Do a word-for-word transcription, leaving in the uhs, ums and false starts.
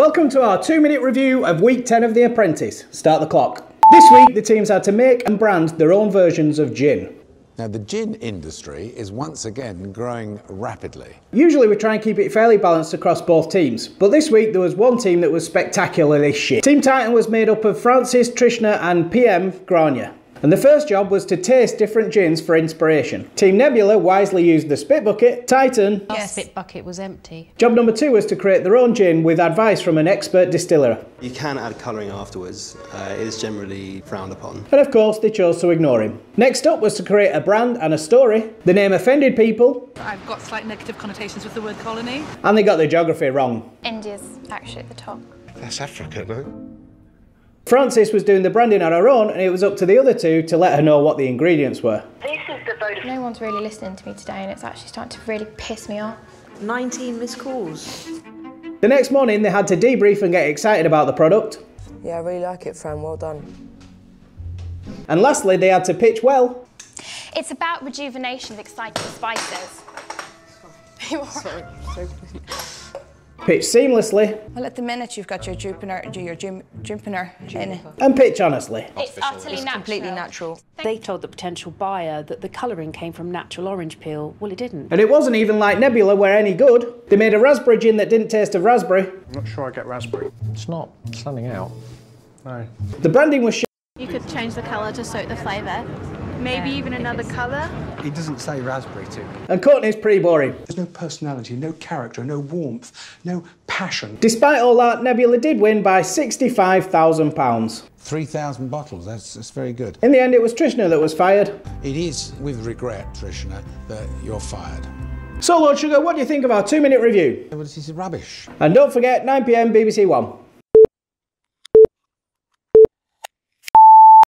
Welcome to our two-minute review of week ten of The Apprentice. Start the clock. This week, the teams had to make and brand their own versions of gin. Now, the gin industry is once again growing rapidly. Usually we try and keep it fairly balanced across both teams, but this week there was one team that was spectacularly shit. Team Titan was made up of Francis, Trishna and P M Grania. And the first job was to taste different gins for inspiration. Team Nebula wisely used the spit bucket. Titan... Yes, spit bucket was empty. Job number two was to create their own gin with advice from an expert distiller. You can add colouring afterwards. Uh, it is generally frowned upon. And of course, they chose to ignore him. Next up was to create a brand and a story. The name offended people. I've got slight negative connotations with the word colony. And they got their geography wrong. India's actually at the top. That's Africa, no? Francis was doing the branding on her own, and it was up to the other two to let her know what the ingredients were. This is the vote of... No one's really listening to me today, and it's actually starting to really piss me off. nineteen missed calls. The next morning, they had to debrief and get excited about the product. Yeah, I really like it, Fran. Well done. And lastly, they had to pitch well. It's about rejuvenation of exciting spices. Sorry. Sorry. Sorry. Pitch seamlessly. Well, at the minute you've got your Jupiter, your Jim, Jupiter in. And pitch honestly. It's utterly natural. Completely natural. They told the potential buyer that the colouring came from natural orange peel. Well, it didn't. And it wasn't even like Nebula were any good. They made a raspberry gin that didn't taste of raspberry. I'm not sure I get raspberry. It's not standing out. No. The branding was shit. You could change the colour to suit the flavour. Maybe even another colour. He doesn't say raspberry to me. And Courtney's pretty boring. There's no personality, no character, no warmth, no passion. Despite all that, Nebula did win by sixty-five thousand pounds. three thousand bottles, that's, that's very good. In the end, it was Trishna that was fired. It is with regret, Trishna, that you're fired. So, Lord Sugar, what do you think of our two-minute review? Well, this is rubbish. And don't forget, nine p m B B C One.